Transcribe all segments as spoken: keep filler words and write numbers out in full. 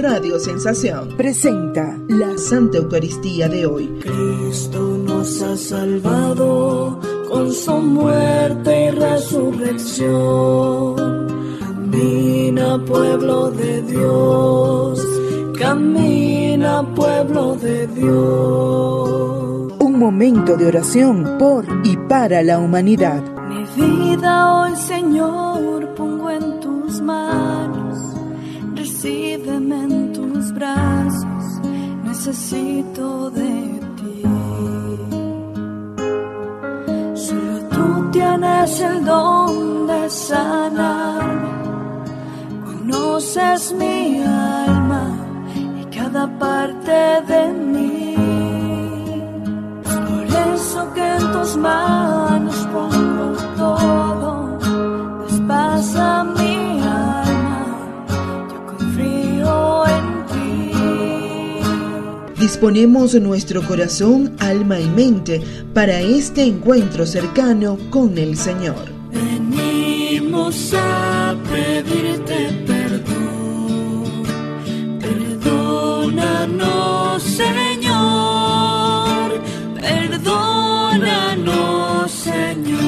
Radio Sensación presenta la Santa Eucaristía de hoy. Cristo nos ha salvado con su muerte y resurrección. Camina, pueblo de Dios, camina, pueblo de Dios. Un momento de oración por y para la humanidad. Mi vida hoy, Señor, pongo en tus manos. Recíbeme en tus brazos, necesito de ti. Solo tú tienes el don de sanarme, conoces mi alma y cada parte de mí. Es por eso que en tus manos pongo todo, despasa mi alma, yo confío en ti. Disponemos nuestro corazón, alma y mente para este encuentro cercano con el Señor. Venimos a pedirte perdón, perdónanos, Señor, perdónanos, Señor.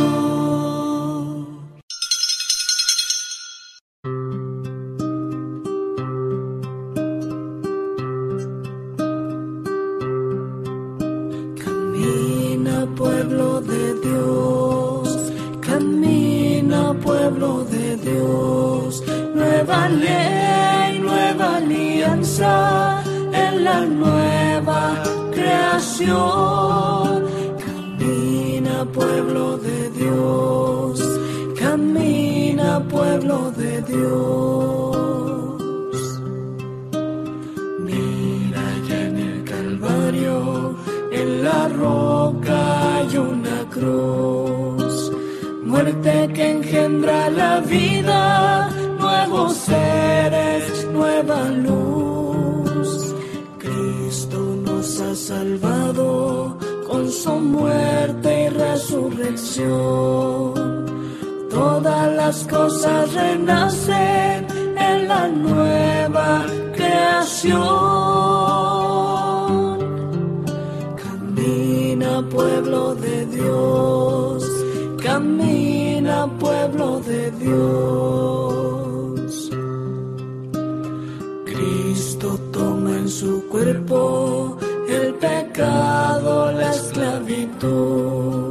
Camina, pueblo de Dios, camina, pueblo de Dios, nueva ley, nueva alianza, en la nueva creación. Camina, pueblo de Dios, camina, pueblo de Dios. Mira allá en el Calvario, en la roca hay una cruz, muerte que engendra la vida, nuevos seres, nueva luz. Cristo nos ha salvado con su muerte y resurrección. Todas las cosas renacen en la nueva creación. Camina, pueblo de Dios, camina, pueblo de Dios. Cristo toma en su cuerpo el pecado, la esclavitud.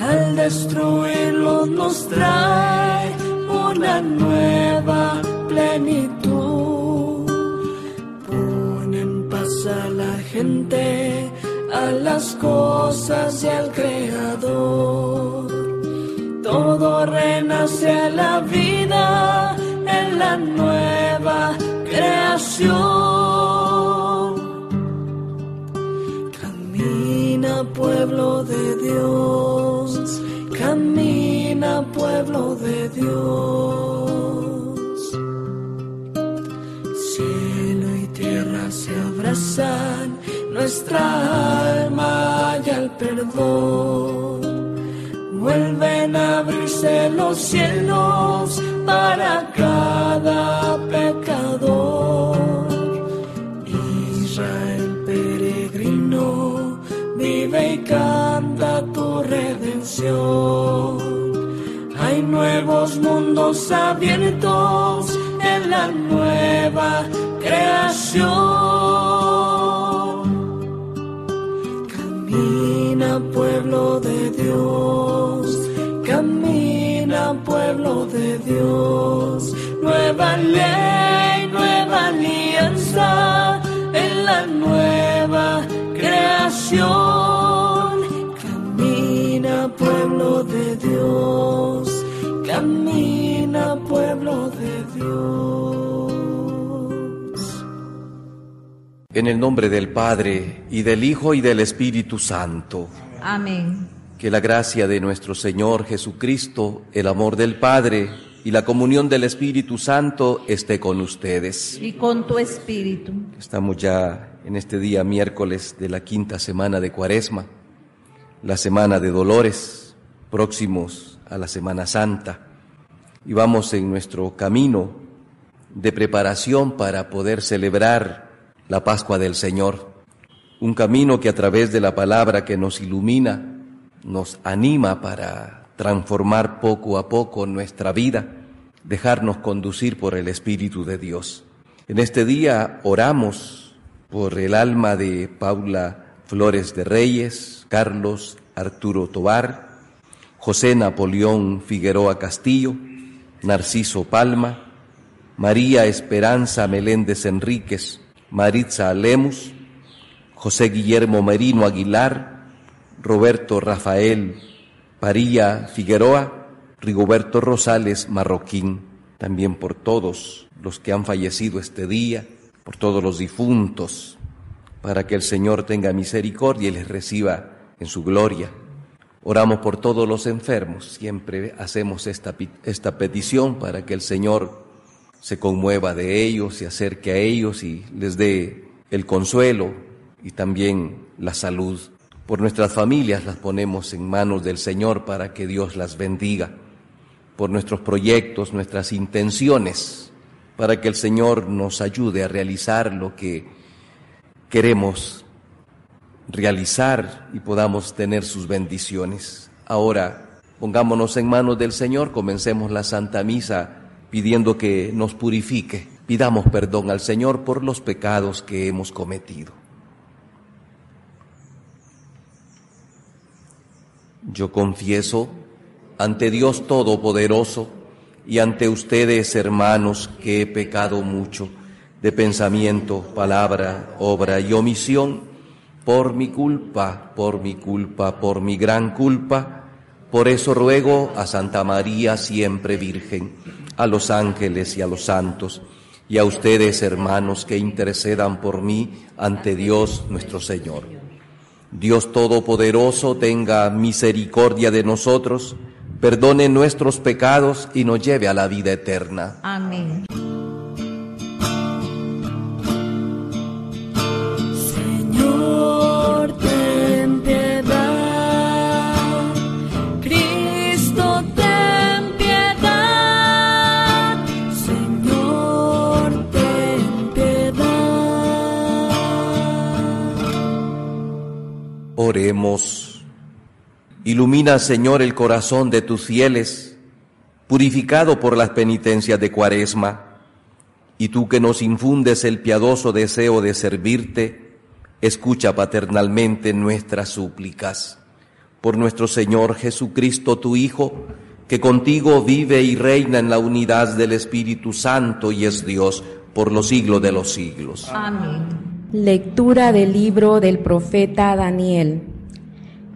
Al destruirlo nos trae una nueva plenitud. Pone en paz a la gente, a las cosas y al Creador. Todo renace a la vida en la nueva creación. Camina, pueblo de Dios, camina, pueblo de Dios. Cielo y tierra se abrazan, nuestra alma y el perdón. Vuelven a abrirse los cielos para cada pecador. Israel peregrino, vive y canta tu redención. Hay nuevos mundos abiertos en la nueva creación. Camina, pueblo de Dios, camina, pueblo de Dios, nueva ley, nueva alianza, en la nueva creación. Camina, pueblo de Dios, camina, pueblo de Dios. En el nombre del Padre, y del Hijo, y del Espíritu Santo. Amén. Que la gracia de nuestro Señor Jesucristo, el amor del Padre y la comunión del Espíritu Santo esté con ustedes. Y con tu espíritu. Estamos ya en este día miércoles de la quinta semana de Cuaresma, la semana de dolores, próximos a la Semana Santa. Y vamos en nuestro camino de preparación para poder celebrar la Pascua del Señor. Un camino que a través de la palabra que nos ilumina, nos anima para transformar poco a poco nuestra vida, dejarnos conducir por el Espíritu de Dios. En este día oramos por el alma de Paula Flores de Reyes, Carlos Arturo Tobar, José Napoleón Figueroa Castillo, Narciso Palma, María Esperanza Meléndez Enríquez, Maritza Lemus, José Guillermo Merino Aguilar, Roberto Rafael Parilla Figueroa, Rigoberto Rosales Marroquín. También por todos los que han fallecido este día, por todos los difuntos, para que el Señor tenga misericordia y les reciba en su gloria. Oramos por todos los enfermos, siempre hacemos esta, esta petición para que el Señor se conmueva de ellos, se acerque a ellos y les dé el consuelo y también la salud. Por nuestras familias las ponemos en manos del Señor para que Dios las bendiga. Por nuestros proyectos, nuestras intenciones, para que el Señor nos ayude a realizar lo que queremos realizar y podamos tener sus bendiciones. Ahora, pongámonos en manos del Señor, comencemos la Santa Misa pidiendo que nos purifique. Pidamos perdón al Señor por los pecados que hemos cometido. Yo confieso ante Dios Todopoderoso y ante ustedes, hermanos, que he pecado mucho de pensamiento, palabra, obra y omisión, por mi culpa, por mi culpa, por mi gran culpa. Por eso ruego a Santa María, siempre Virgen, a los ángeles y a los santos, y a ustedes, hermanos, que intercedan por mí ante Dios nuestro Señor. Dios Todopoderoso tenga misericordia de nosotros, perdone nuestros pecados y nos lleve a la vida eterna. Amén. Oremos. Ilumina, Señor, el corazón de tus fieles, purificado por las penitencias de Cuaresma, y tú que nos infundes el piadoso deseo de servirte, escucha paternalmente nuestras súplicas. Por nuestro Señor Jesucristo, tu Hijo, que contigo vive y reina en la unidad del Espíritu Santo y es Dios por los siglos de los siglos. Amén. Lectura del libro del profeta Daniel.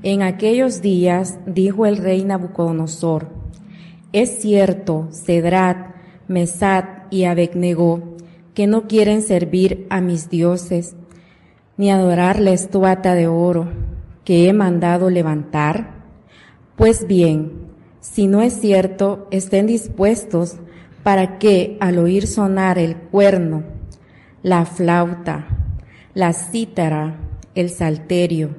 En aquellos días dijo el rey Nabucodonosor: es cierto, Sadrac, Mesac y Abednego, que no quieren servir a mis dioses, ni adorar la estatua de oro que he mandado levantar. Pues bien, si no es cierto, estén dispuestos para que, al oír sonar el cuerno, la flauta, la cítara, el salterio,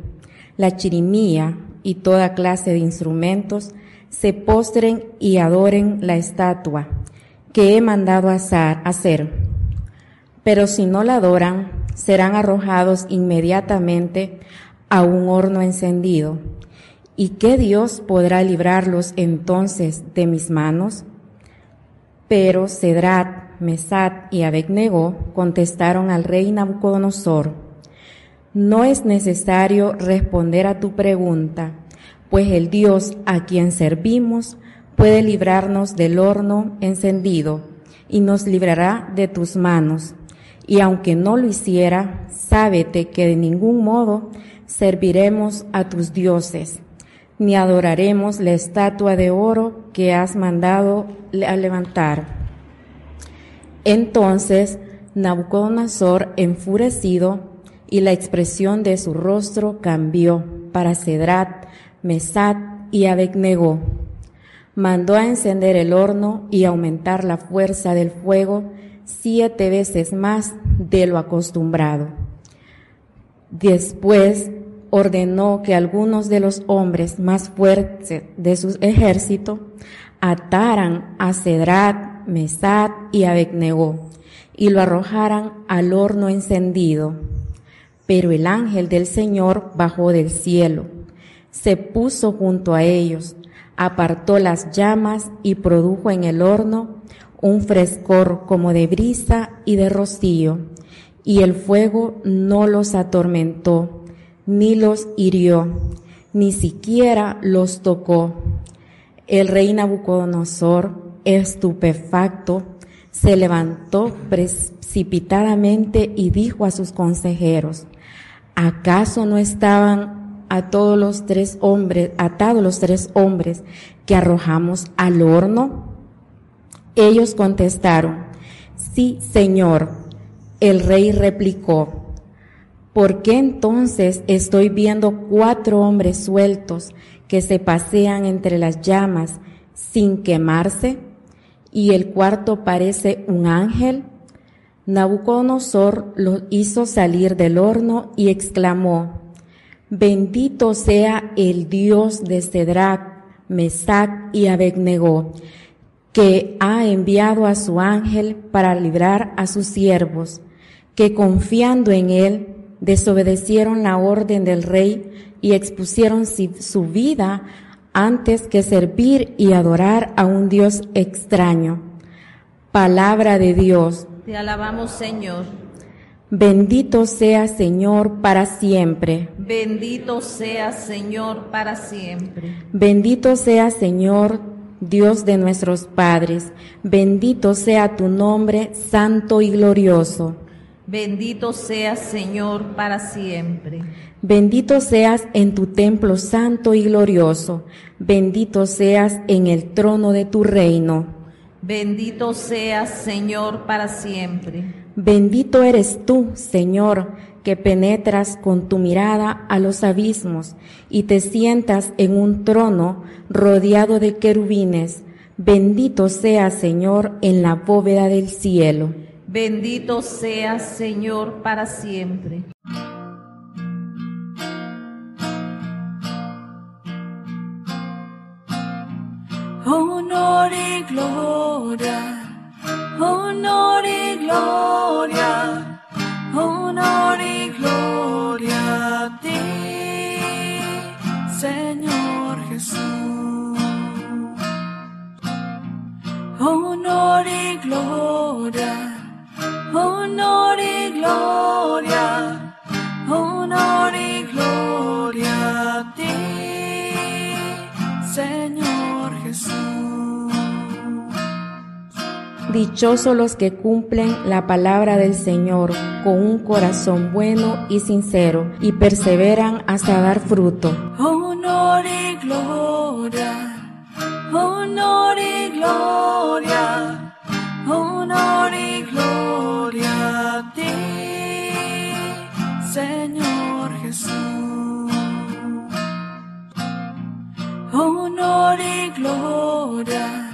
la chirimía y toda clase de instrumentos, se postren y adoren la estatua que he mandado hacer. Pero si no la adoran, serán arrojados inmediatamente a un horno encendido. ¿Y qué Dios podrá librarlos entonces de mis manos? Pero Sadrac, Mesac y Abednego contestaron al rey Nabucodonosor: no es necesario responder a tu pregunta, pues el Dios a quien servimos puede librarnos del horno encendido y nos librará de tus manos. Y aunque no lo hiciera, sábete que de ningún modo serviremos a tus dioses, ni adoraremos la estatua de oro que has mandado a levantar. Entonces Nabucodonosor, enfurecido, y la expresión de su rostro cambió para Sadrac, Mesac y Abednego, mandó a encender el horno y aumentar la fuerza del fuego siete veces más de lo acostumbrado. Después ordenó que algunos de los hombres más fuertes de su ejército ataran a Sadrac, Mesac y Abednego, y lo arrojaran al horno encendido. Pero el ángel del Señor bajó del cielo, se puso junto a ellos, apartó las llamas y produjo en el horno un frescor como de brisa y de rocío, y el fuego no los atormentó, ni los hirió, ni siquiera los tocó. El rey Nabucodonosor, estupefacto, se levantó precipitadamente y dijo a sus consejeros: ¿acaso no estaban a todos los tres hombres, atados los tres hombres que arrojamos al horno? Ellos contestaron: sí, señor. El rey replicó: ¿por qué entonces estoy viendo cuatro hombres sueltos que se pasean entre las llamas sin quemarse? Y el cuarto parece un ángel. Nabucodonosor los hizo salir del horno y exclamó: bendito sea el Dios de Sadrac, Mesac y Abednego, que ha enviado a su ángel para librar a sus siervos, que confiando en él desobedecieron la orden del rey y expusieron su vida antes que servir y adorar a un Dios extraño. Palabra de Dios. Te alabamos, Señor. Bendito sea, Señor, para siempre. Bendito sea, Señor, para siempre. Bendito sea, Señor, Dios de nuestros padres. Bendito sea tu nombre, santo y glorioso. Bendito seas, Señor, para siempre. Bendito seas en tu templo santo y glorioso. Bendito seas en el trono de tu reino. Bendito seas, Señor, para siempre. Bendito eres tú, Señor, que penetras con tu mirada a los abismos y te sientas en un trono rodeado de querubines. Bendito seas, Señor, en la bóveda del cielo. Bendito seas, Señor, para siempre. Honor y gloria, honor y gloria, honor y gloria a ti, Señor Jesús. Honor y gloria, honor y gloria, honor y gloria a ti, Señor Jesús. Dichosos los que cumplen la palabra del Señor con un corazón bueno y sincero y perseveran hasta dar fruto. Honor y gloria, honor y gloria, honor y gloria a ti, Señor Jesús. Honor y gloria,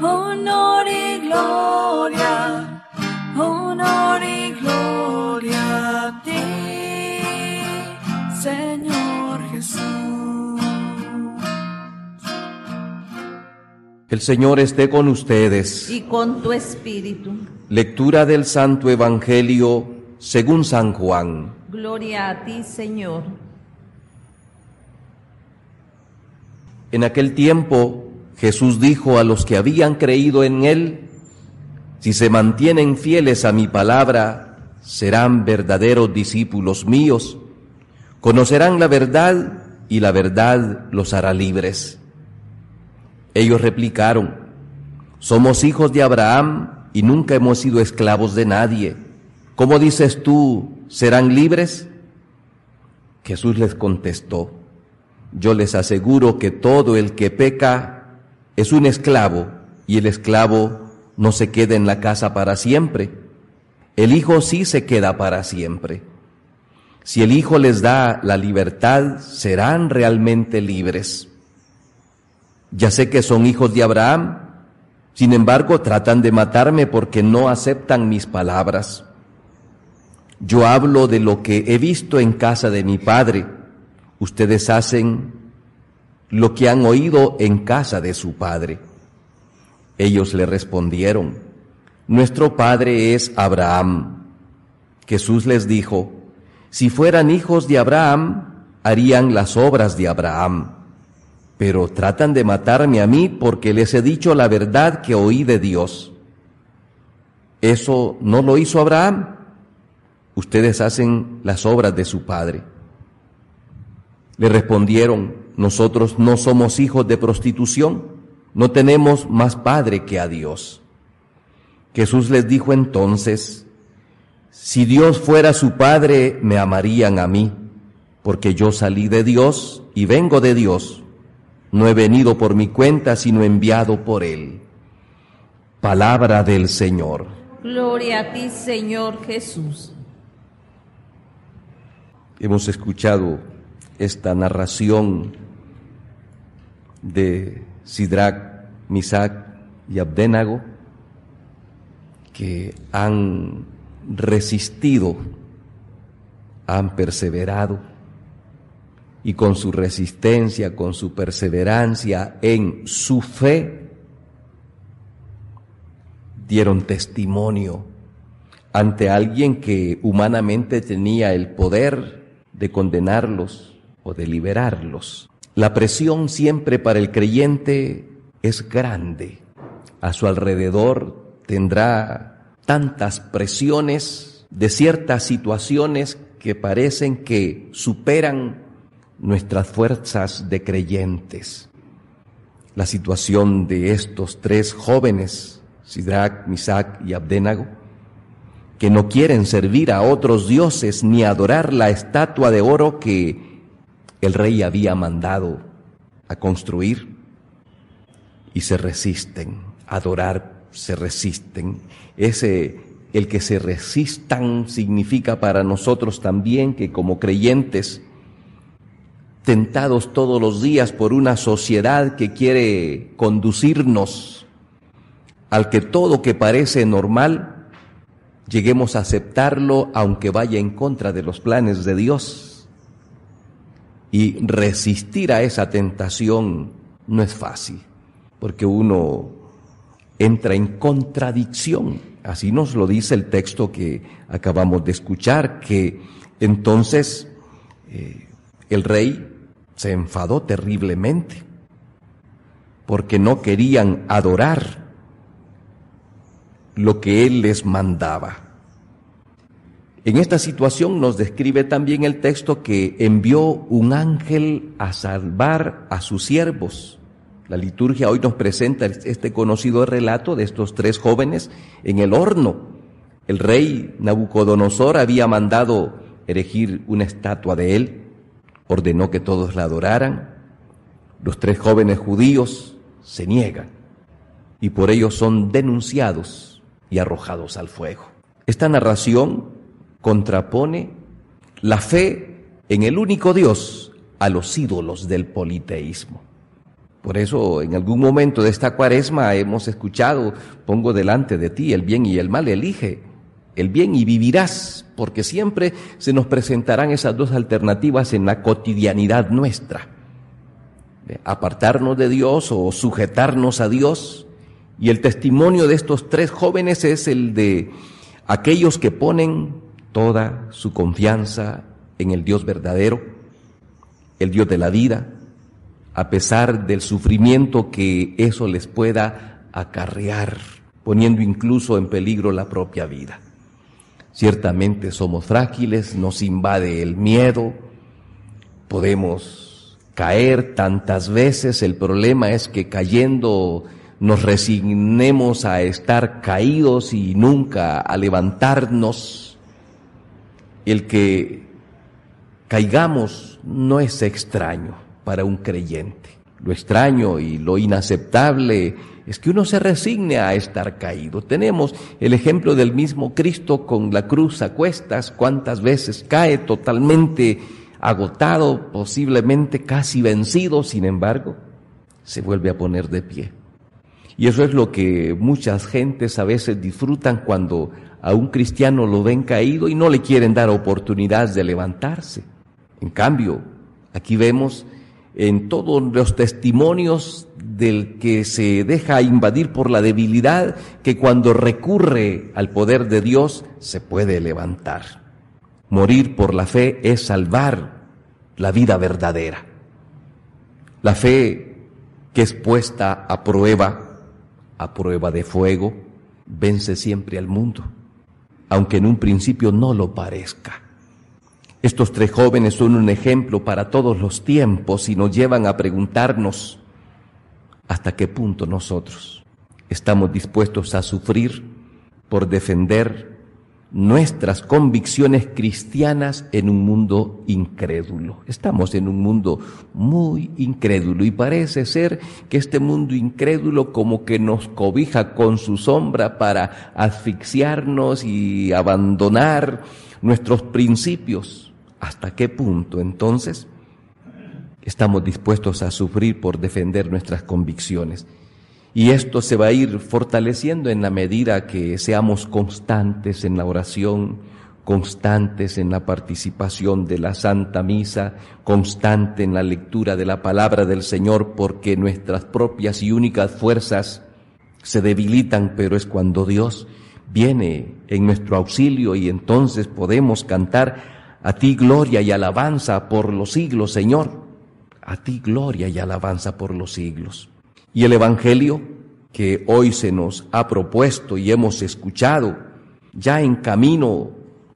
honor y gloria, honor y gloria a ti, Señor Jesús. El Señor esté con ustedes. Y con tu espíritu. Lectura del Santo Evangelio según San Juan. Gloria a ti, Señor. En aquel tiempo, Jesús dijo a los que habían creído en Él: si se mantienen fieles a mi palabra, serán verdaderos discípulos míos, conocerán la verdad y la verdad los hará libres. Ellos replicaron: somos hijos de Abraham y nunca hemos sido esclavos de nadie. ¿Cómo dices tú, serán libres? Jesús les contestó: yo les aseguro que todo el que peca es un esclavo, y el esclavo no se queda en la casa para siempre. El Hijo sí se queda para siempre. Si el Hijo les da la libertad, serán realmente libres. Ya sé que son hijos de Abraham, sin embargo tratan de matarme porque no aceptan mis palabras. Yo hablo de lo que he visto en casa de mi padre. Ustedes hacen lo que han oído en casa de su padre. Ellos le respondieron: nuestro padre es Abraham. Jesús les dijo: si fueran hijos de Abraham, harían las obras de Abraham. Pero tratan de matarme a mí porque les he dicho la verdad que oí de Dios. Eso no lo hizo Abraham. Ustedes hacen las obras de su padre. Le respondieron: nosotros no somos hijos de prostitución, no tenemos más padre que a Dios. Jesús les dijo entonces: si Dios fuera su padre, me amarían a mí, porque yo salí de Dios y vengo de Dios. No he venido por mi cuenta, sino enviado por Él. Palabra del Señor. Gloria a ti, Señor Jesús. Hemos escuchado esta narración de Sadrac, Mesac y Abednego, que han resistido, han perseverado, y con su resistencia, con su perseverancia en su fe, dieron testimonio ante alguien que humanamente tenía el poder de condenarlos o de liberarlos. La presión siempre para el creyente es grande. A su alrededor tendrá tantas presiones de ciertas situaciones que parecen que superan nuestras fuerzas de creyentes. La situación de estos tres jóvenes, Sadrac, Mesac y Abednego, que no quieren servir a otros dioses ni adorar la estatua de oro que el rey había mandado a construir, y se resisten a adorar, se resisten. Ese, el que se resistan, significa para nosotros también que como creyentes, tentados todos los días por una sociedad que quiere conducirnos al que todo que parece normal, lleguemos a aceptarlo aunque vaya en contra de los planes de Dios. Y resistir a esa tentación no es fácil, porque uno entra en contradicción. Así nos lo dice el texto que acabamos de escuchar, que entonces eh, el rey se enfadó terriblemente, porque no querían adorar lo que Él les mandaba. En esta situación nos describe también el texto que envió un ángel a salvar a sus siervos. La liturgia hoy nos presenta este conocido relato de estos tres jóvenes en el horno. El rey Nabucodonosor había mandado erigir una estatua de él, ordenó que todos la adoraran. Los tres jóvenes judíos se niegan y por ello son denunciados y arrojados al fuego. Esta narración contrapone la fe en el único Dios a los ídolos del politeísmo. Por eso, en algún momento de esta cuaresma hemos escuchado: pongo delante de ti el bien y el mal, elige el bien y vivirás, porque siempre se nos presentarán esas dos alternativas en la cotidianidad nuestra. Apartarnos de Dios o sujetarnos a Dios. Y el testimonio de estos tres jóvenes es el de aquellos que ponen toda su confianza en el Dios verdadero, el Dios de la vida, a pesar del sufrimiento que eso les pueda acarrear, poniendo incluso en peligro la propia vida. Ciertamente somos frágiles, nos invade el miedo, podemos caer tantas veces. El problema es que cayendo nos resignemos a estar caídos y nunca a levantarnos. El que caigamos no es extraño para un creyente. Lo extraño y lo inaceptable es que uno se resigne a estar caído. Tenemos el ejemplo del mismo Cristo con la cruz a cuestas, cuántas veces cae totalmente agotado, posiblemente casi vencido, sin embargo, se vuelve a poner de pie. Y eso es lo que muchas gentes a veces disfrutan cuando a un cristiano lo ven caído y no le quieren dar oportunidad de levantarse. En cambio, aquí vemos en todos los testimonios del que se deja invadir por la debilidad, que cuando recurre al poder de Dios se puede levantar. Morir por la fe es salvar la vida verdadera. La fe que es puesta a prueba, a prueba de fuego, vence siempre al mundo, aunque en un principio no lo parezca. Estos tres jóvenes son un ejemplo para todos los tiempos y nos llevan a preguntarnos hasta qué punto nosotros estamos dispuestos a sufrir por defender nuestras convicciones cristianas en un mundo incrédulo. Estamos en un mundo muy incrédulo y parece ser que este mundo incrédulo como que nos cobija con su sombra para asfixiarnos y abandonar nuestros principios. ¿Hasta qué punto, entonces, estamos dispuestos a sufrir por defender nuestras convicciones? Y esto se va a ir fortaleciendo en la medida que seamos constantes en la oración, constantes en la participación de la Santa Misa, constante en la lectura de la palabra del Señor, porque nuestras propias y únicas fuerzas se debilitan, pero es cuando Dios viene en nuestro auxilio y entonces podemos cantar a ti gloria y alabanza por los siglos, Señor. A ti gloria y alabanza por los siglos. Y el Evangelio que hoy se nos ha propuesto y hemos escuchado, ya en camino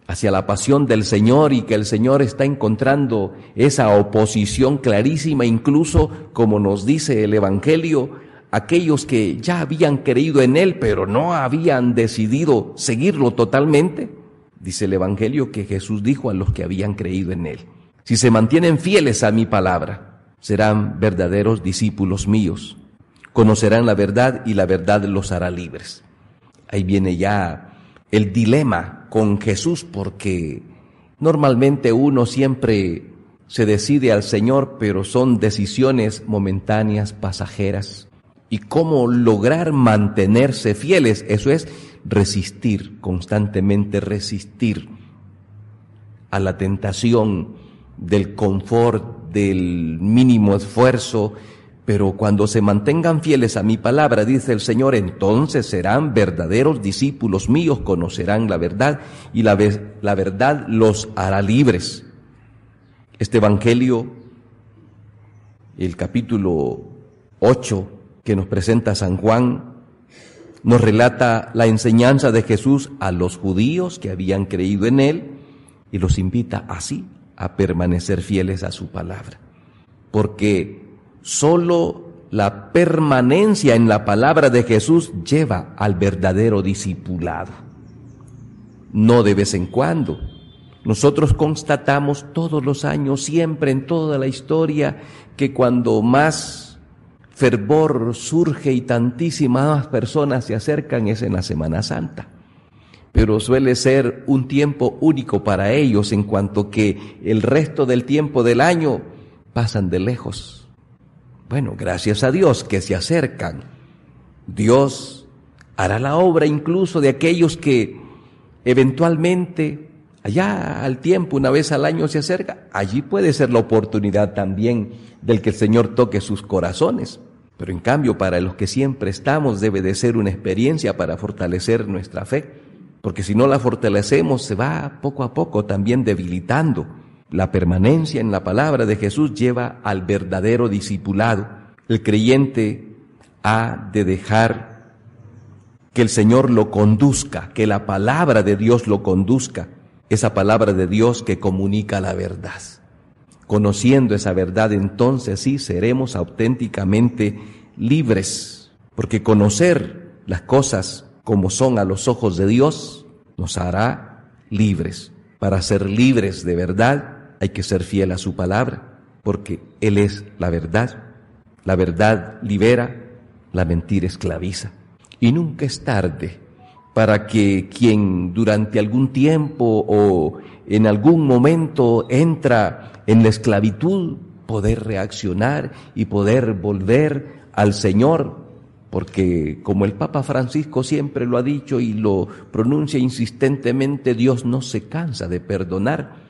hacia la pasión del Señor, y que el Señor está encontrando esa oposición clarísima, incluso, como nos dice el Evangelio, aquellos que ya habían creído en Él, pero no habían decidido seguirlo totalmente. Dice el Evangelio que Jesús dijo a los que habían creído en Él: si se mantienen fieles a mi palabra, serán verdaderos discípulos míos. Conocerán la verdad y la verdad los hará libres. Ahí viene ya el dilema con Jesús, porque normalmente uno siempre se decide al Señor, pero son decisiones momentáneas, pasajeras. Y cómo lograr mantenerse fieles, eso es resistir, constantemente resistir a la tentación del confort, del mínimo esfuerzo. Pero cuando se mantengan fieles a mi palabra, dice el Señor, entonces serán verdaderos discípulos míos, conocerán la verdad y la, ve- la verdad los hará libres. Este Evangelio, el capítulo ocho que nos presenta San Juan, nos relata la enseñanza de Jesús a los judíos que habían creído en Él y los invita así a permanecer fieles a su palabra, porque solo la permanencia en la palabra de Jesús lleva al verdadero discipulado. No de vez en cuando. Nosotros constatamos todos los años, siempre en toda la historia, que cuando más fervor surge y tantísimas personas se acercan es en la Semana Santa. Pero suele ser un tiempo único para ellos, en cuanto que el resto del tiempo del año pasan de lejos. Bueno, gracias a Dios que se acercan. Dios hará la obra incluso de aquellos que eventualmente allá al tiempo, una vez al año se acerca. Allí puede ser la oportunidad también del que el Señor toque sus corazones. Pero en cambio, para los que siempre estamos, debe de ser una experiencia para fortalecer nuestra fe. Porque si no la fortalecemos, se va poco a poco también debilitando. La permanencia en la palabra de Jesús lleva al verdadero discipulado. El creyente ha de dejar que el Señor lo conduzca, que la palabra de Dios lo conduzca, esa palabra de Dios que comunica la verdad. Conociendo esa verdad, entonces sí seremos auténticamente libres, porque conocer las cosas como son a los ojos de Dios nos hará libres. Para ser libres de verdad, hay que ser fiel a su palabra, porque Él es la verdad. La verdad libera, la mentira esclaviza. Y nunca es tarde para que quien durante algún tiempo o en algún momento entra en la esclavitud, poder reaccionar y poder volver al Señor. Porque como el Papa Francisco siempre lo ha dicho y lo pronuncia insistentemente, Dios no se cansa de perdonar.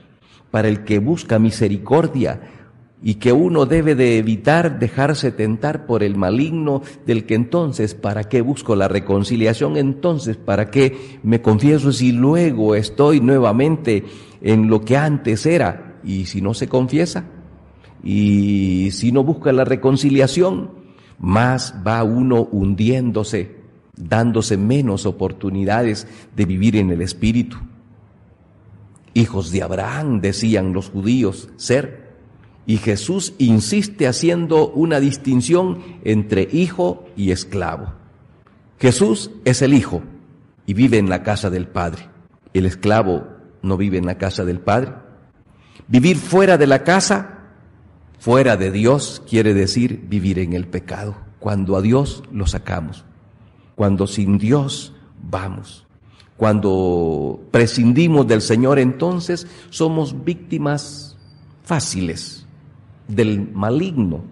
Para el que busca misericordia, y que uno debe de evitar dejarse tentar por el maligno, del que entonces, ¿para qué busco la reconciliación? Entonces, ¿para qué me confieso si luego estoy nuevamente en lo que antes era? Y si no se confiesa, y si no busca la reconciliación, más va uno hundiéndose, dándose menos oportunidades de vivir en el Espíritu. Hijos de Abraham, decían los judíos, ser. Y Jesús insiste haciendo una distinción entre hijo y esclavo. Jesús es el hijo y vive en la casa del Padre. El esclavo no vive en la casa del Padre. Vivir fuera de la casa, fuera de Dios, quiere decir vivir en el pecado. Cuando a Dios lo sacamos, cuando sin Dios vamos, cuando prescindimos del Señor, entonces somos víctimas fáciles del maligno.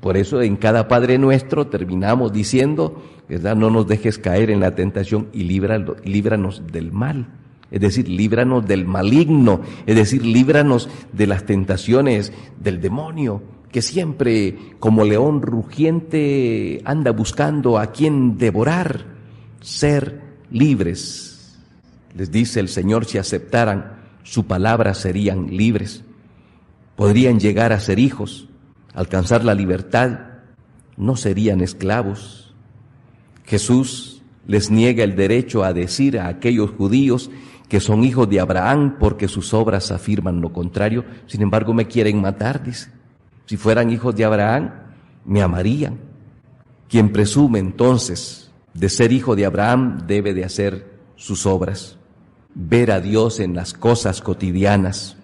Por eso en cada Padre Nuestro terminamos diciendo, ¿verdad?, no nos dejes caer en la tentación y líbranos, líbranos del mal, es decir, líbranos del maligno, es decir, líbranos de las tentaciones del demonio, que siempre como león rugiente anda buscando a quien devorar. Ser libres, les dice el Señor, si aceptaran su palabra serían libres. Podrían llegar a ser hijos, alcanzar la libertad, no serían esclavos. Jesús les niega el derecho a decir a aquellos judíos que son hijos de Abraham porque sus obras afirman lo contrario. Sin embargo, me quieren matar, dice. Si fueran hijos de Abraham, me amarían. Quien presume entonces de ser hijo de Abraham debe de hacer sus obras, ver a Dios en las cosas cotidianas.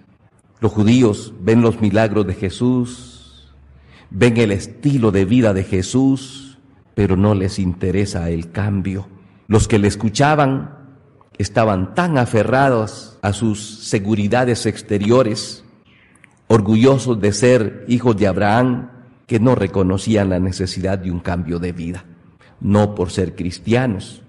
Los judíos ven los milagros de Jesús, ven el estilo de vida de Jesús, pero no les interesa el cambio. Los que le escuchaban estaban tan aferrados a sus seguridades exteriores, orgullosos de ser hijos de Abraham, que no reconocían la necesidad de un cambio de vida. No por ser cristianos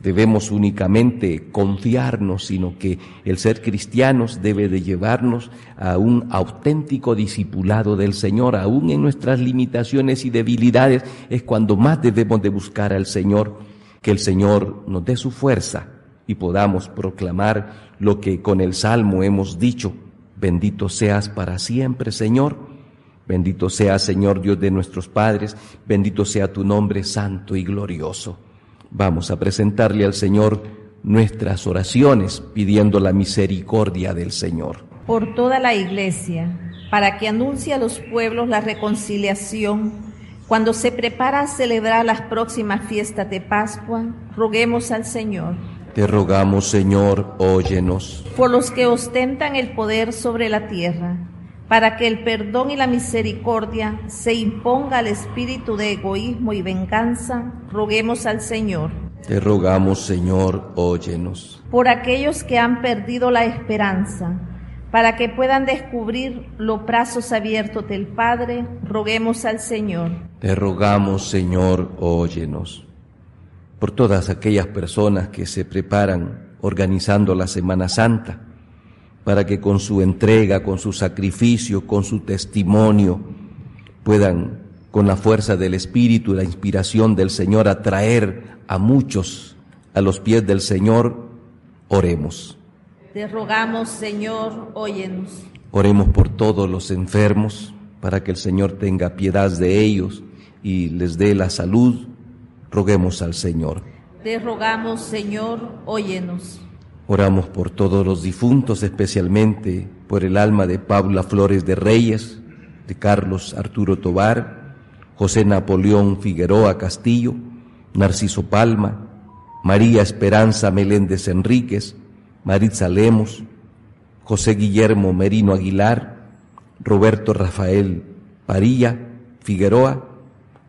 debemos únicamente confiarnos, sino que el ser cristianos debe de llevarnos a un auténtico discipulado del Señor. Aún en nuestras limitaciones y debilidades es cuando más debemos de buscar al Señor, que el Señor nos dé su fuerza y podamos proclamar lo que con el Salmo hemos dicho: bendito seas para siempre, Señor. Bendito seas, Señor, Dios de nuestros padres. Bendito sea tu nombre santo y glorioso. Vamos a presentarle al Señor nuestras oraciones, pidiendo la misericordia del Señor. Por toda la Iglesia, para que anuncie a los pueblos la reconciliación, cuando se prepara a celebrar las próximas fiestas de Pascua, roguemos al Señor. Te rogamos, Señor, óyenos. Por los que ostentan el poder sobre la tierra, para que el perdón y la misericordia se imponga al espíritu de egoísmo y venganza, roguemos al Señor. Te rogamos, Señor, óyenos. Por aquellos que han perdido la esperanza, para que puedan descubrir los brazos abiertos del Padre, roguemos al Señor. Te rogamos, Señor, óyenos. Por todas aquellas personas que se preparan organizando la Semana Santa, para que con su entrega, con su sacrificio, con su testimonio, puedan, con la fuerza del Espíritu y la inspiración del Señor, atraer a muchos a los pies del Señor. Oremos. Te rogamos, Señor, óyenos. Oremos por todos los enfermos, para que el Señor tenga piedad de ellos y les dé la salud. Roguemos al Señor. Te rogamos, Señor, óyenos. Oramos por todos los difuntos, especialmente por el alma de Paula Flores de Reyes, de Carlos Arturo Tobar, José Napoleón Figueroa Castillo, Narciso Palma, María Esperanza Meléndez Enríquez, Maritza Lemus, José Guillermo Merino Aguilar, Roberto Rafael Parilla Figueroa,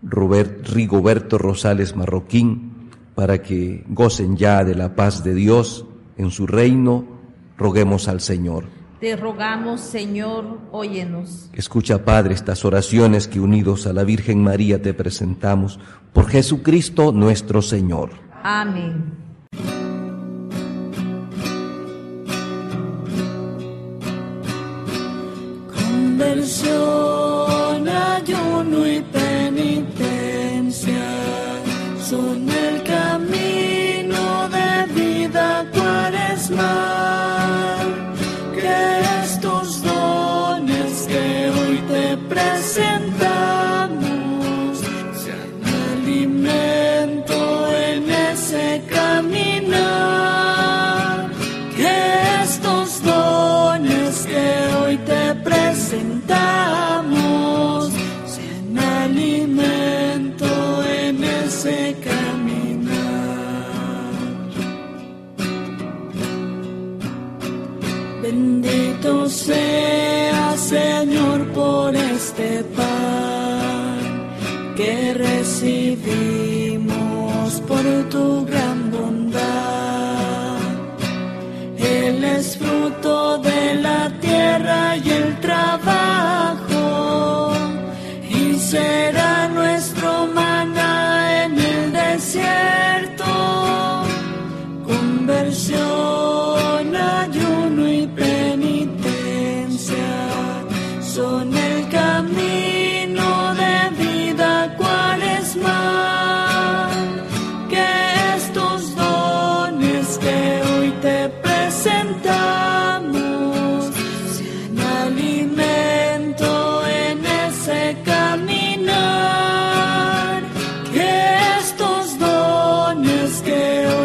Robert, Rigoberto Rosales Marroquín, para que gocen ya de la paz de Dios en su reino. Roguemos al Señor. Te rogamos, Señor, óyenos. Escucha, Padre, estas oraciones que unidos a la Virgen María te presentamos por Jesucristo nuestro Señor. Amén. Conversión. afirmar que estos dones que hoy te presentamos sean alimento en ese caminar, que estos dones que hoy te presentamos sean alimento en ese caminar. Bendito sea, Señor, por este pan que recibimos por tu gran bondad. Él es fruto de la tierra y el trabajo, y será nuestro maná en el desierto. Conversión, ayuno y penitencia son el camino de vida cuaresmal. Que estos dones que hoy te presentamos sean alimento en ese caminar. Que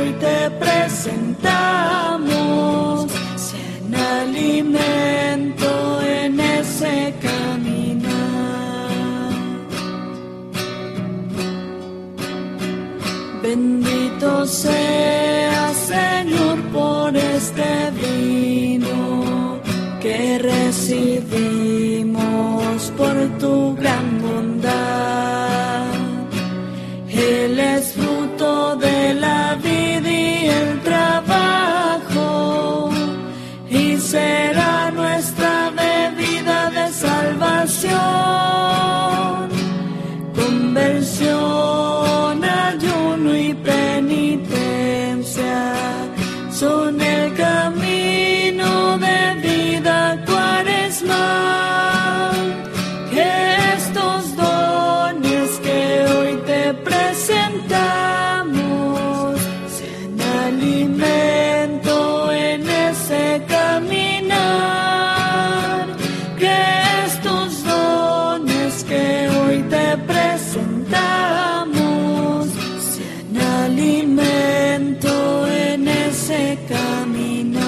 estos dones que hoy te presentamos sean alimento en ese caminar. Bendito sea, Señor, por este vino que recibimos por tu gran bondad. Él es fruto de la vida y el trabajo, y será nuestra bebida de salvación. Conversión, ayuno y penitencia son el camino de vida cuaresmal. Que estos dones que hoy te presentamos sean alimento en ese caminar. Que estos dones que hoy te presentamos sean alimento en ese caminar.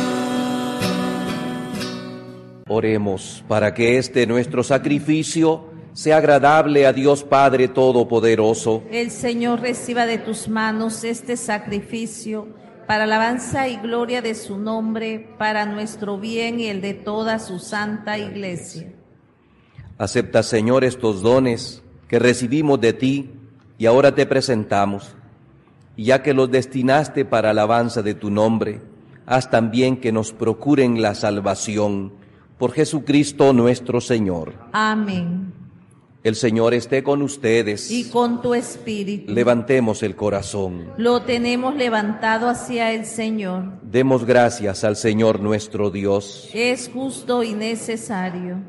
Oremos para que este nuestro sacrificio sea agradable a Dios Padre Todopoderoso. El Señor reciba de tus manos este sacrificio para alabanza y gloria de su nombre, para nuestro bien y el de toda su santa iglesia. Acepta, Señor, estos dones que recibimos de ti y ahora te presentamos. Y ya que los destinaste para alabanza de tu nombre, haz también que nos procuren la salvación. Por Jesucristo nuestro Señor. Amén. El Señor esté con ustedes. Y con tu espíritu. Levantemos el corazón. Lo tenemos levantado hacia el Señor. Demos gracias al Señor nuestro Dios. Es justo y necesario.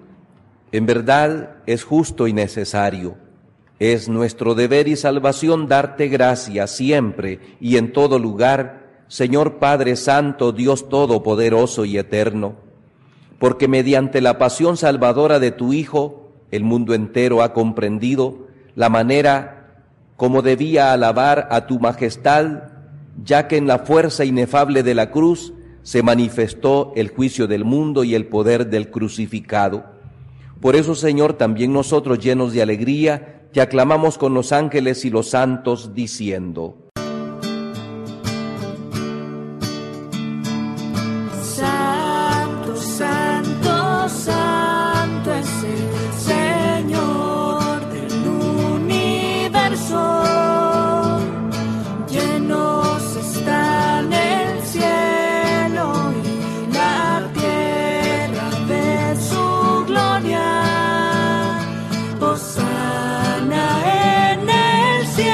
En verdad es justo y necesario. Es nuestro deber y salvación darte gracias siempre y en todo lugar, Señor Padre Santo, Dios Todopoderoso y Eterno, porque mediante la pasión salvadora de tu Hijo, el mundo entero ha comprendido la manera como debía alabar a tu majestad, ya que en la fuerza inefable de la cruz se manifestó el juicio del mundo y el poder del crucificado. Por eso, Señor, también nosotros, llenos de alegría, te aclamamos con los ángeles y los santos, diciendo: Sana en el cielo.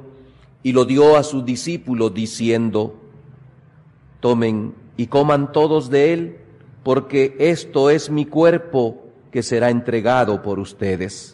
y lo dio a sus discípulos diciendo: tomen y coman todos de él, porque esto es mi cuerpo que será entregado por ustedes.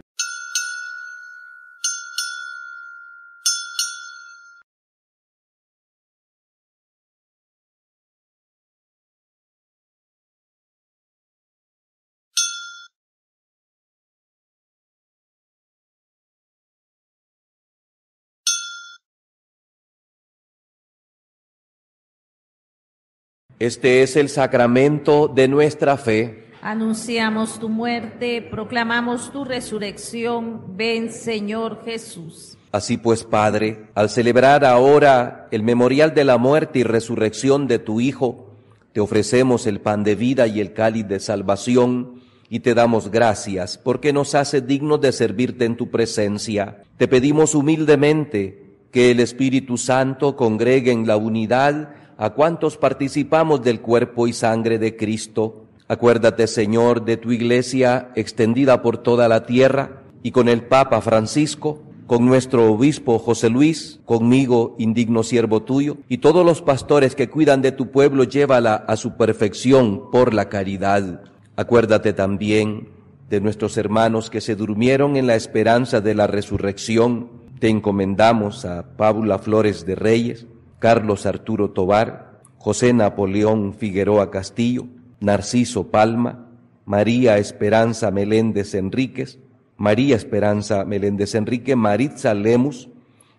Este es el sacramento de nuestra fe. Anunciamos tu muerte, proclamamos tu resurrección. Ven, Señor Jesús. Así pues, Padre, al celebrar ahora el memorial de la muerte y resurrección de tu Hijo, te ofrecemos el pan de vida y el cáliz de salvación, y te damos gracias porque nos haces dignos de servirte en tu presencia. Te pedimos humildemente que el Espíritu Santo congregue en la unidad a cuantos participamos del cuerpo y sangre de Cristo. Acuérdate, Señor, de tu Iglesia extendida por toda la tierra, y con el Papa Francisco, con nuestro obispo José Luis, conmigo, indigno siervo tuyo, y todos los pastores que cuidan de tu pueblo, llévala a su perfección por la caridad. Acuérdate también de nuestros hermanos que se durmieron en la esperanza de la resurrección. Te encomendamos a Paula Flores de Reyes, Carlos Arturo Tobar, José Napoleón Figueroa Castillo, Narciso Palma, María Esperanza Meléndez Enríquez, María Esperanza Meléndez Enríquez, Maritza Lemus,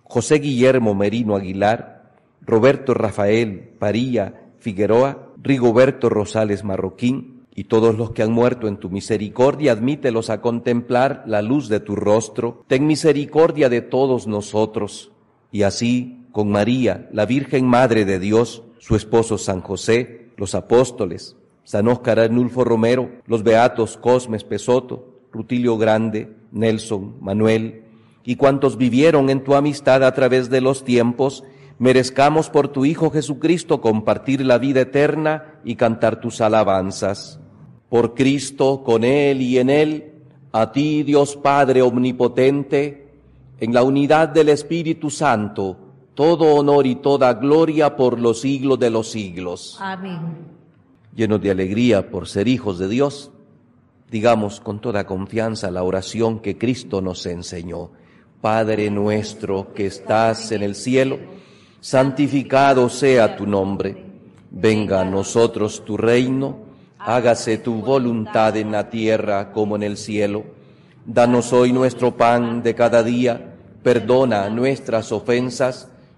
José Guillermo Merino Aguilar, Roberto Rafael Parilla Figueroa, Rigoberto Rosales Marroquín, y todos los que han muerto en tu misericordia, admítelos a contemplar la luz de tu rostro. Ten misericordia de todos nosotros, y así, con María, la Virgen Madre de Dios, su esposo San José, los apóstoles, San Óscar Arnulfo Romero, los beatos Cosmes Pesoto, Rutilio Grande, Nelson, Manuel, y cuantos vivieron en tu amistad a través de los tiempos, merezcamos por tu Hijo Jesucristo compartir la vida eterna y cantar tus alabanzas. Por Cristo, con Él y en Él, a ti, Dios Padre Omnipotente, en la unidad del Espíritu Santo, todo honor y toda gloria por los siglos de los siglos. Amén. Llenos de alegría por ser hijos de Dios, digamos con toda confianza la oración que Cristo nos enseñó. Padre nuestro que estás en el cielo, santificado sea tu nombre. Venga a nosotros tu reino, hágase tu voluntad en la tierra como en el cielo. Danos hoy nuestro pan de cada día, perdona nuestras ofensas,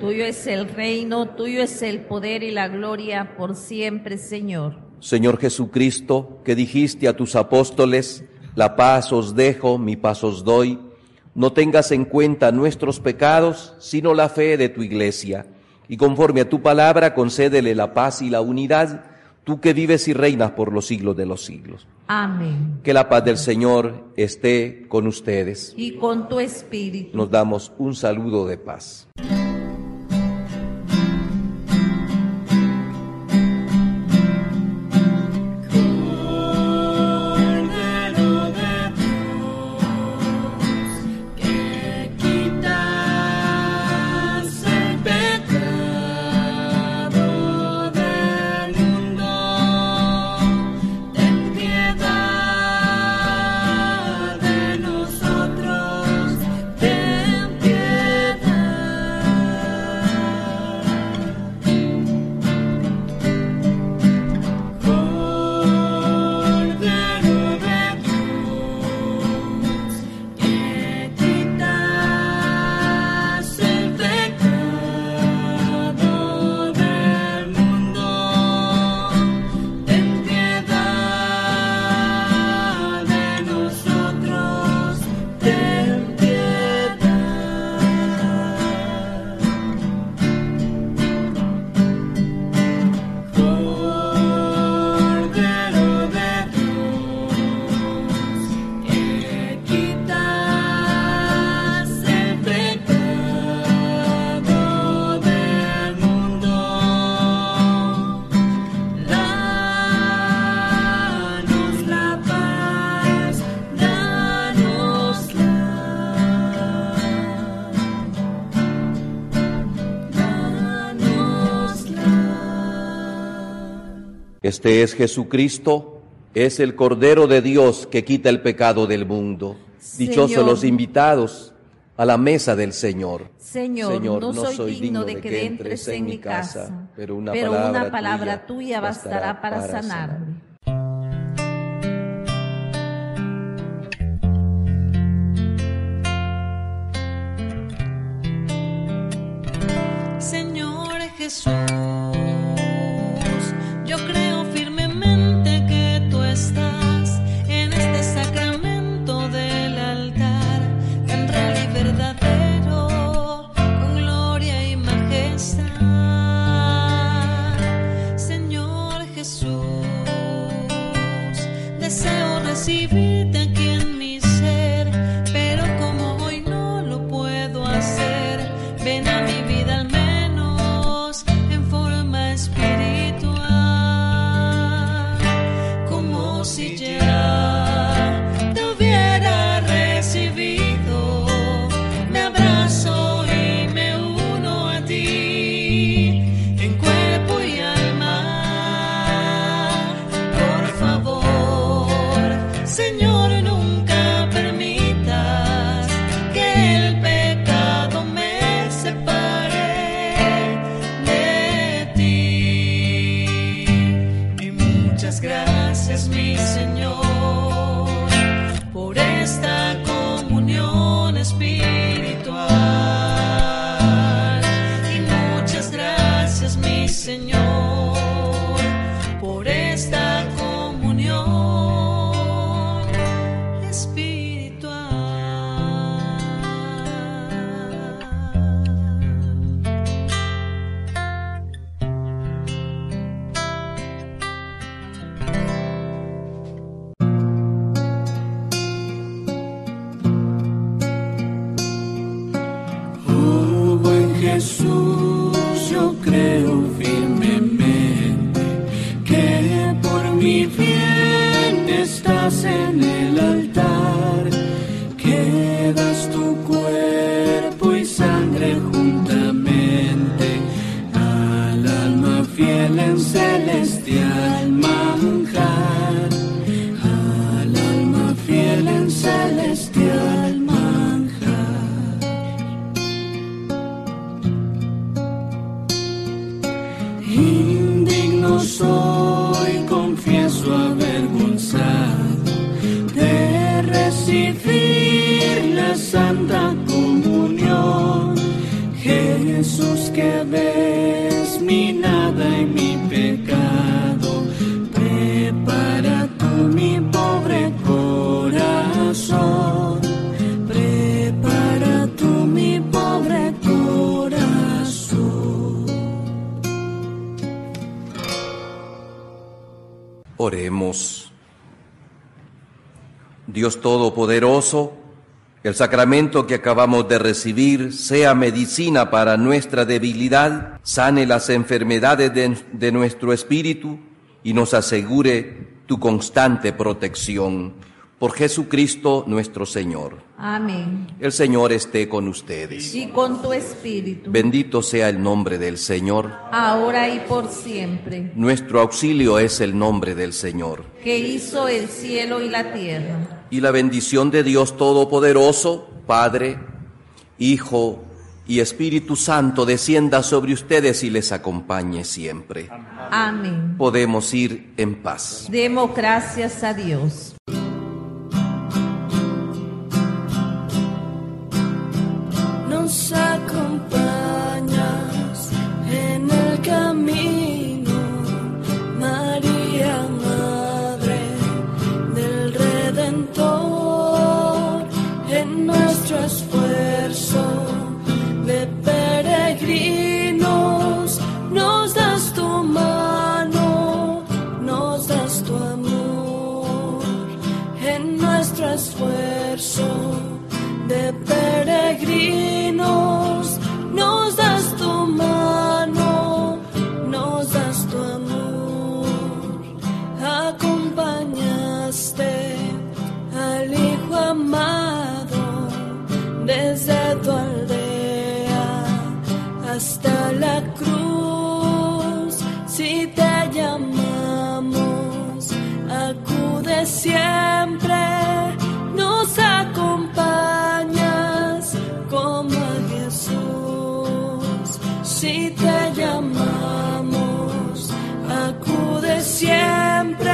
Tuyo es el reino, tuyo es el poder y la gloria por siempre, Señor. Señor Jesucristo, que dijiste a tus apóstoles: la paz os dejo, mi paz os doy. No tengas en cuenta nuestros pecados, sino la fe de tu Iglesia. y conforme a tu palabra concédele la paz y la unidad, tú que vives y reinas por los siglos de los siglos. Amén. Que la paz del Señor esté con ustedes. Y con tu espíritu. Nos damos un saludo de paz. Este es Jesucristo, es el Cordero de Dios que quita el pecado del mundo. Dichosos los invitados a la mesa del Señor. Señor, Señor no, no soy digno de que, que entres en mi casa, casa pero una pero palabra, una palabra tuya, tuya bastará para, para sanarme. Sanar. Señor Jesús, yo creo estás en este sacramento del altar tan real y verdadero, con gloria y majestad. Señor Jesús, deseo recibirte aquí en mi ser, pero como hoy no lo puedo hacer, ven a mi vida al menos en forma espiritual. Si ya te hubiera recibido, me abrazo y me uno a ti, en cuerpo y alma. Por favor, Señor, nunca permitas que el pecado me separe de ti. Y muchas gracias, mi Señor, por esta comunión espiritual. Y muchas gracias, mi Señor, por esta comunión espiritual. Jesús, yo creo firmemente que por mi bien estás en el altar, que das tu cuerpo y sangre juntamente al alma fiel en celestial manjar, al alma fiel en celestial manjar. Soy, confieso avergonzado de recibir la Santa Comunión. Jesús, que ves mi nada y mi pecado, prepara tú mi pobre corazón. Prepara tú mi pobre corazón. Oremos. Dios Todopoderoso, el sacramento que acabamos de recibir sea medicina para nuestra debilidad, sane las enfermedades de, de nuestro espíritu y nos asegure tu constante protección. Por Jesucristo nuestro Señor. Amén. El Señor esté con ustedes. Y con tu espíritu. Bendito sea el nombre del Señor. Ahora y por siempre. Nuestro auxilio es el nombre del Señor, que hizo el cielo y la tierra. Y la bendición de Dios Todopoderoso, Padre, Hijo y Espíritu Santo, descienda sobre ustedes y les acompañe siempre. Amén. Podemos ir en paz. Demos gracias a Dios. Nos acompañas en el camino, María, Madre del Redentor, en nuestro esfuerzo de peregrinos, nos das tu mano, nos das tu amor, en nuestro esfuerzo de peregrinos. Nos das tu mano, nos das tu amor. Acompañaste al Hijo amado desde tu aldea hasta la cruz. Si te llamamos, acude siempre, nos acompañas como si te llamamos, acude siempre,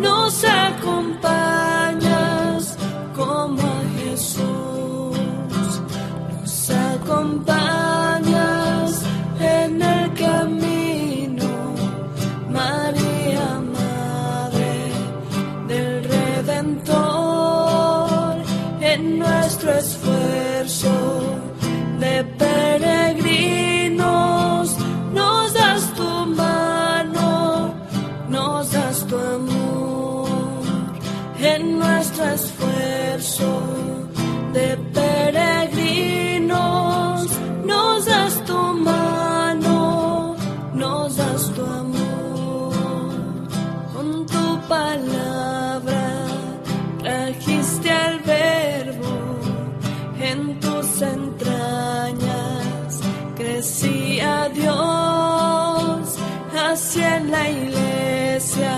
nos acompañas como a Jesús, nos acompañas en el camino, María, Madre del Redentor, en nuestro esfuerzo de peregrinos. Nos das tu mano, nos das tu amor, en nuestro esfuerzo de peregrinos. Nos das tu mano, nos das tu amor, con tu palabra trajiste al Verbo en tus entrañas, creciste. A Dios hacia la iglesia,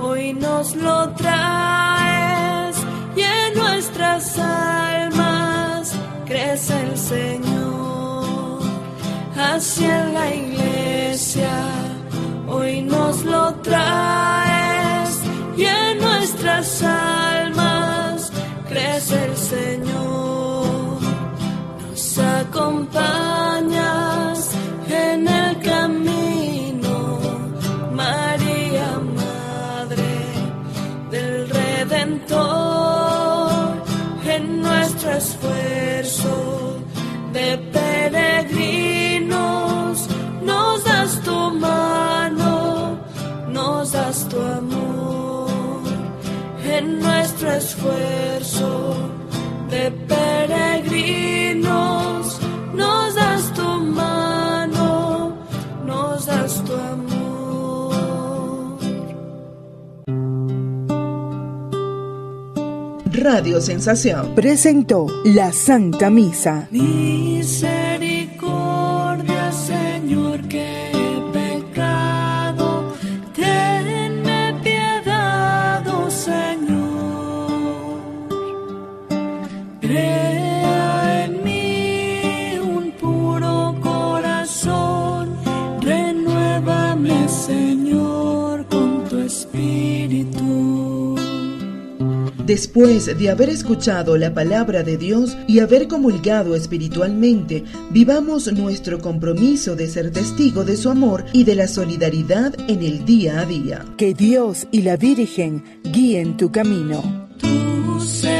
hoy nos lo traes y en nuestras almas crece el Señor. Hacia la iglesia, hoy nos lo traes y en nuestras almas crece el Señor. Nos acompaña en el camino, María, Madre del Redentor, en nuestro esfuerzo de peregrinos, nos das tu mano, nos das tu amor, en nuestro esfuerzo de peregrinos, nos das tu mano, tu amor. Radio Sensación presentó la Santa Misa. Misericordia, Señor, que he pecado, tenme piedad, oh Señor. Creo después de haber escuchado la palabra de Dios y haber comulgado espiritualmente, vivamos nuestro compromiso de ser testigo de su amor y de la solidaridad en el día a día. Que Dios y la Virgen guíen tu camino. Tú